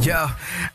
Yo,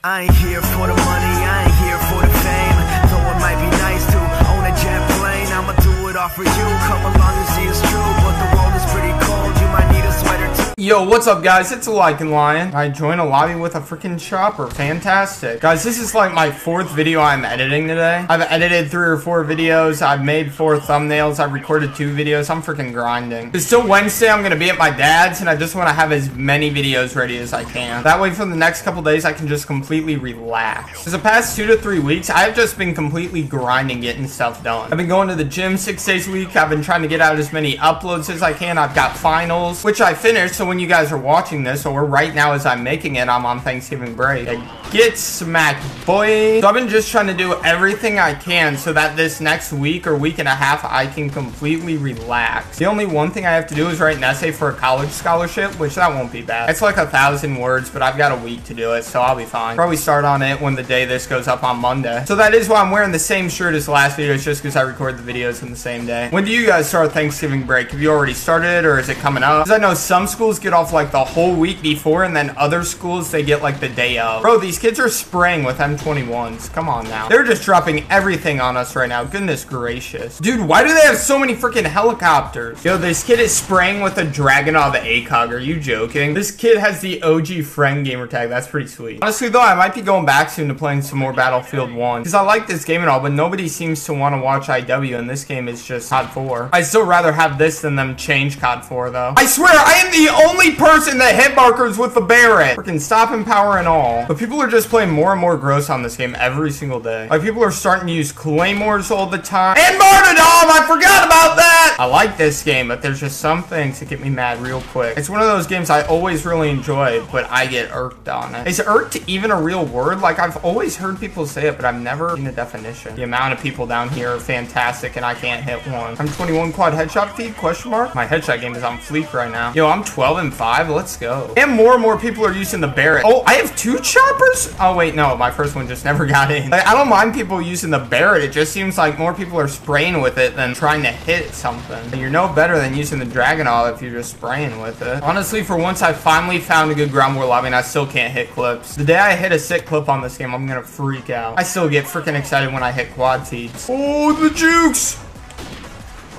I ain't here for the money, I ain't here for the fame. Though it might be nice to own a jet plane, I'ma do it all for you, come along and see it's true. But the world is pretty cold, you might need a sweater too. Yo, what's up guys, it's Lycan Lion. I joined a lobby with a freaking chopper, fantastic. Guys, this is like my 4th video I'm editing today. I've edited 3 or 4 videos, I've made 4 thumbnails, I've recorded 2 videos, I'm freaking grinding. It's still Wednesday, I'm gonna be at my dad's, and I just wanna have as many videos ready as I can. That way for the next couple days, I can just completely relax. For the past 2 to 3 weeks, I've just been completely grinding, getting stuff done. I've been going to the gym 6 days a week, I've been trying to get out as many uploads as I can, I've got finals, which I finished, so when you guys are watching this, or right now as I'm making it, I'm on Thanksgiving break. I get smacked, boy. So I've been just trying to do everything I can so that this next week or week and a half, I can completely relax. The only one thing I have to do is write an essay for a college scholarship, which that won't be bad. It's like 1,000 words, but I've got a week to do it, so I'll be fine. Probably start on it when the day this goes up on Monday. So that is why I'm wearing the same shirt as the last video. It's just because I record the videos on the same day. When do you guys start Thanksgiving break? Have you already started, or is it coming up? Because I know some schools get off like the whole week before, and then other schools they get like the day of. Bro, these kids are spraying with M21s. Come on now. They're just dropping everything on us right now. Goodness gracious. Dude, why do they have so many freaking helicopters? Yo, this kid is spraying with a Dragunov ACOG. Are you joking? This kid has the OG friend gamer tag. That's pretty sweet. Honestly though, I might be going back soon to playing some more Battlefield 1 because I like this game and all, but nobody seems to want to watch IW, and this game is just COD 4. I'd still rather have this than them change COD 4 though. I swear, I am the only person that hit markers with the Barrett. Freaking stopping power and all. But people are just playing more and more gross on this game every single day. Like people are starting to use claymores all the time. And Martyrdom, I forgot about that. I like this game, but there's just some things that get me mad real quick. It's one of those games I always really enjoy, but I get irked on it. Is irked even a real word? Like I've always heard people say it, but I've never seen a definition. The amount of people down here are fantastic, and I can't hit one. I'm 21 quad headshot feed, question mark? My headshot game is on fleek right now. Yo, I'm 12 and 5, let's go. And more people are using the Barrett. Oh, I have 2 choppers? Oh wait, no, my first one just never got in. Like, I don't mind people using the Barrett. It just seems like more people are spraying with it than trying to hit something. You're no better than using the Dragunov if you're just spraying with it. Honestly, for once, I finally found a good ground war lobby, and I still can't hit clips. The day I hit a sick clip on this game, I'm gonna freak out. I still get freaking excited when I hit quad feeds. Oh, the jukes!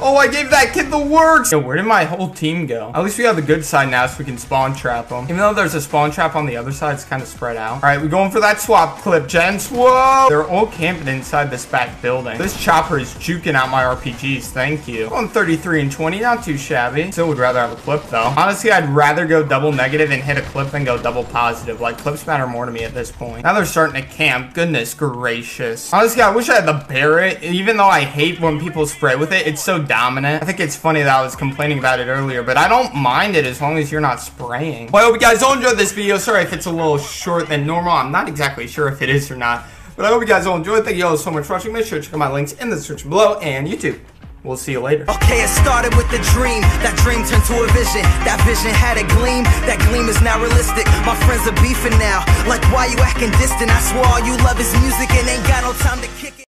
Oh, I gave that kid the works. Yo, where did my whole team go? At least we have the good side now, so we can spawn trap them. Even though there's a spawn trap on the other side, it's kind of spread out. All right, we're going for that swap clip, gents. Whoa! They're all camping inside this back building. This chopper is juking out my RPGs. Thank you. On 33 and 20, not too shabby. Still would rather have a clip, though. Honestly, I'd rather go double negative and hit a clip than go double positive. Like, clips matter more to me at this point. Now they're starting to camp. Goodness gracious. Honestly, I wish I had the Barrett. Even though I hate when people spray with it, it's so dominant. I think it's funny that I was complaining about it earlier, but I don't mind it as long as you're not spraying. Well, I hope you guys all enjoyed this video. Sorry if it's a little short than normal. I'm not exactly sure if it is or not, but I hope you guys all enjoyed. Thank you all so much for watching. Make sure to check out my links in the description below and YouTube. We'll see you later. Okay, it started with a dream. That dream turned to a vision. That vision had a gleam. That gleam is now realistic. My friends are beefing now. Like, why you acting distant? I swear all you love is music and ain't got no time to kick it.